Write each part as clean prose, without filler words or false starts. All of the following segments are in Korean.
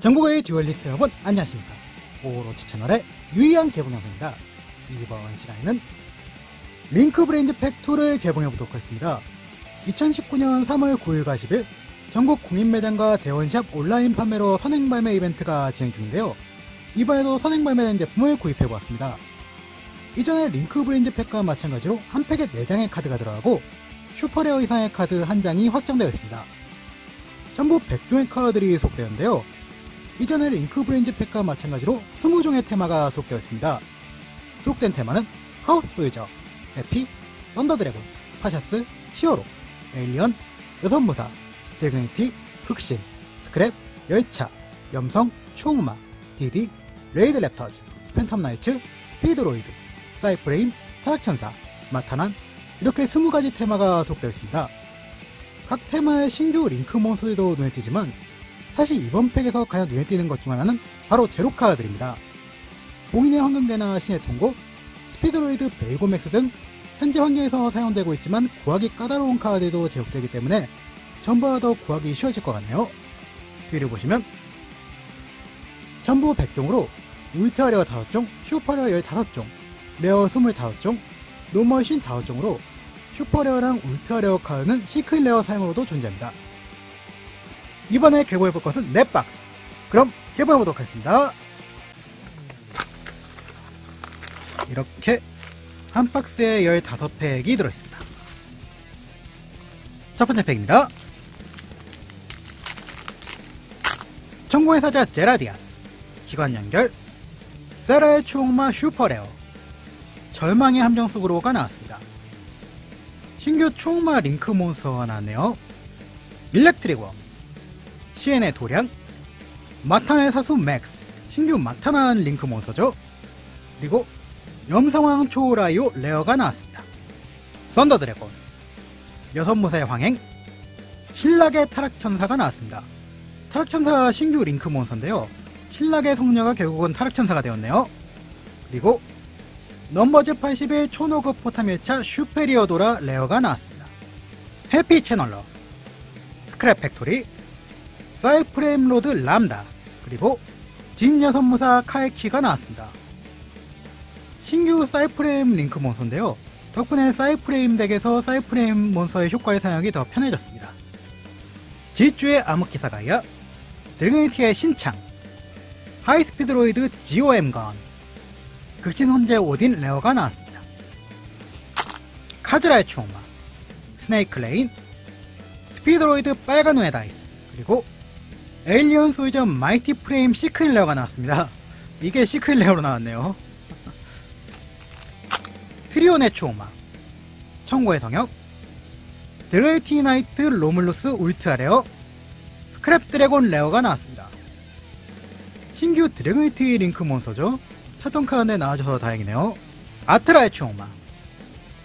전국의 듀얼리스트 여러분 안녕하십니까. 오로치 채널의 유일한 개봉 영상입니다. 이번 시간에는 링크 브레인즈 팩 2를 개봉해보도록 하겠습니다. 2019년 3월 9일과 10일 전국 공인매장과 대원샵 온라인 판매로 선행발매 이벤트가 진행 중인데요. 이번에도 선행발매된 제품을 구입해보았습니다. 이전에 링크 브레인즈 팩과 마찬가지로 한 팩에 4장의 카드가 들어가고 슈퍼레어 이상의 카드 1장이 확정되어 있습니다. 전부 100종의 카드들이 수록되는데요. 이전에 링크 브레인즈 팩과 마찬가지로 20종의 테마가 수록되어 있습니다. 수록된 테마는 카오스 소유저, 해피, 썬더드래곤, 파샤스, 히어로, 에일리언, 여선무사, 딜그니티, 흑신, 스크랩, 열차, 염성, 추억마, DD, 레이드 랩터즈, 팬텀 나이츠, 스피드로이드, 사이프레임, 타락천사, 마타난 이렇게 20가지 테마가 수록되어 있습니다. 각 테마의 신규 링크 몬스터들도 눈에 띄지만 사실 이번 팩에서 가장 눈에 띄는 것 중 하나는 바로 제로카드들입니다. 봉인의 황금괴나 신의 통고, 스피드로이드, 베이고맥스 등 현재 환경에서 사용되고 있지만 구하기 까다로운 카드들도 제공되기 때문에 전보다 더 구하기 쉬워질 것 같네요. 뒤를 보시면 전부 100종으로 울트라 레어 5종, 슈퍼레어 15종, 레어 25종, 노멀 55종으로 슈퍼레어랑 울트라레어 카드는 시크릿레어 사용으로도 존재합니다. 이번에 개봉해볼 것은 넷박스! 그럼 개봉해보도록 하겠습니다. 이렇게 한 박스에 15팩이 들어있습니다. 첫 번째 팩입니다. 천공의 사자 제라디아스, 기관연결, 세라의 추억마 슈퍼레어, 절망의 함정 속으로가 나왔습니다. 신규 추억마 링크 몬스터가 나왔네요. 일렉트리거, 시엔의 도량, 마타나의 사수 맥스, 신규 마타난 링크 몬스터죠. 그리고 염성왕 초우라이오 레어가 나왔습니다. 썬더드래곤, 여섯무사의 황행, 신락의 타락천사가 나왔습니다. 타락천사가 신규 링크 몬스터인데요. 신락의 성녀가 결국은 타락천사가 되었네요. 그리고 넘버즈 81 초노급 포탑 1차 슈페리어도라 레어가 나왔습니다. 해피 채널러, 스크랩 팩토리, 사이프레임 로드 람다, 그리고 진 여선무사 카에키가 나왔습니다. 신규 사이프레임 링크 몬스터인데요. 덕분에 사이프레임 덱에서 사이프레임 몬스터의 효과의 사용이 더 편해졌습니다. 지주의 암흑기사 가이아, 드래그니티의 신창, 하이스피드로이드 GOM건, 극신혼재 오딘 레어가 나왔습니다. 카즈라의 추억마, 스네이크 레인, 스피드로이드 빨간 우의 다이스, 그리고 에일리언 소유저 마이티 프레임 시크릿 레어가 나왔습니다. 이게 시크릿 레어로 나왔네요. 트리온의 추억마, 청고의 성역, 드레이티 나이트 로물루스 울트라 레어, 스크랩 드래곤 레어가 나왔습니다. 신규 드래그니티 링크 몬스터죠. 찾던 카드에 나와줘서 다행이네요. 아트라의 추억마,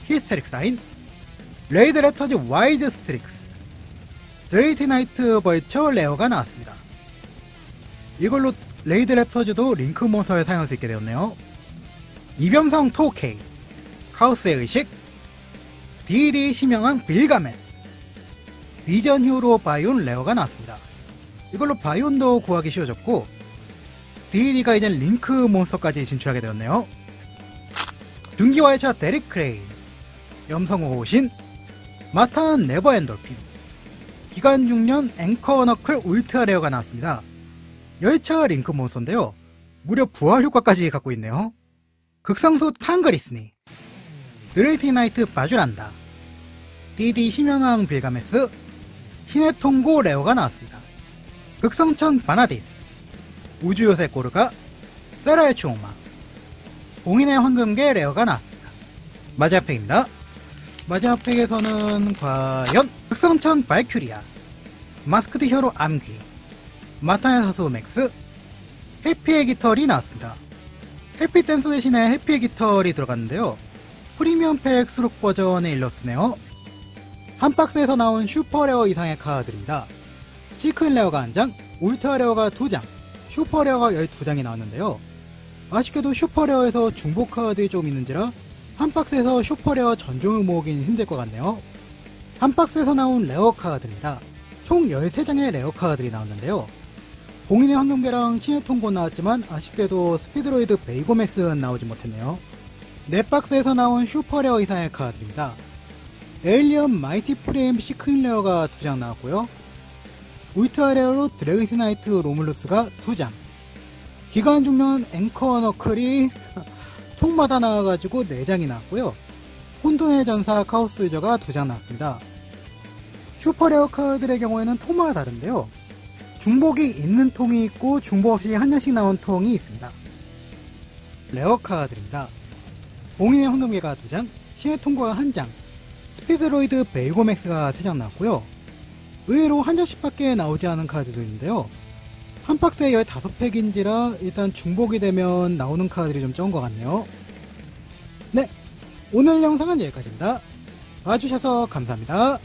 히스테릭 사인, 레이드 랩터즈 와이드 스트릭스, 드레이티 나이트 벌처 레어가 나왔습니다. 이걸로 레이드 랩터즈도 링크 몬스터에 사용할 수 있게 되었네요. 이병성 토케이, 카오스의 의식, DD 심형왕 빌가메스, 비전 히어로 바이온 레어가 나왔습니다. 이걸로 바이온도 구하기 쉬워졌고 DD가 이젠 링크 몬스터까지 진출하게 되었네요. 중기와의 차 데릭 크레인, 염성호 호신, 마탄 네버 엔돌핀, 기간 6년 앵커 너클 울트라 레어가 나왔습니다. 열차 링크 몬스터인데요. 무려 부활 효과까지 갖고 있네요. 극성수 탕그리스니, 드레이티 나이트 바주란다, DD 희명왕 빌가메스, 신의 통고 레어가 나왔습니다. 극성천 바나디스, 우주요새 고르가, 세라의 추억마, 봉인의 황금계 레어가 나왔습니다. 마지막 팩입니다. 마지막 팩에서는 과연 흑성천 발큐리아, 마스크드 히어로 암귀, 마탄의 사수 맥스, 해피의 깃털이 나왔습니다. 해피 댄서 대신에 해피의 깃털이 들어갔는데요. 프리미엄 팩 수록 버전의 일러스네요. 한 박스에서 나온 슈퍼 레어 이상의 카드들입니다. 시크릿 레어가 1장, 울트라 레어가 2장, 슈퍼레어가 12장이 나왔는데요. 아쉽게도 슈퍼레어에서 중복 카드들이 좀 있는지라 한 박스에서 슈퍼레어 전종을 모으긴 힘들 것 같네요. 한 박스에서 나온 레어 카드들입니다. 총 13장의 레어 카드들이 나왔는데요. 봉인의 황금계랑 신의 통고 나왔지만 아쉽게도 스피드로이드 베이고맥스는 나오지 못했네요. 넷박스에서 나온 슈퍼레어 이상의 카드입니다. 에일리언 마이티 프레임 시크인레어가 2장 나왔고요. 울트라레어로 드래그시 나이트 로물루스가 2장, 기간 중년 앵커 너클이 통마다 나와가지고 4장이 나왔고요. 혼돈의 전사 카오스 유저가 2장 나왔습니다. 슈퍼레어 카드들의 경우에는 통마다 다른데요. 중복이 있는 통이 있고 중복 없이 한 장씩 나온 통이 있습니다. 레어 카드들입니다. 봉인의 황금계가 2장, 신의 통고가 1장, 스피드로이드 베이고맥스가 3장 나왔고요. 의외로 한 장씩밖에 나오지 않은 카드도 있는데요. 한 박스에 15팩인지라 일단 중복이 되면 나오는 카드들이 좀 적은 것 같네요. 네, 오늘 영상은 여기까지입니다. 봐주셔서 감사합니다.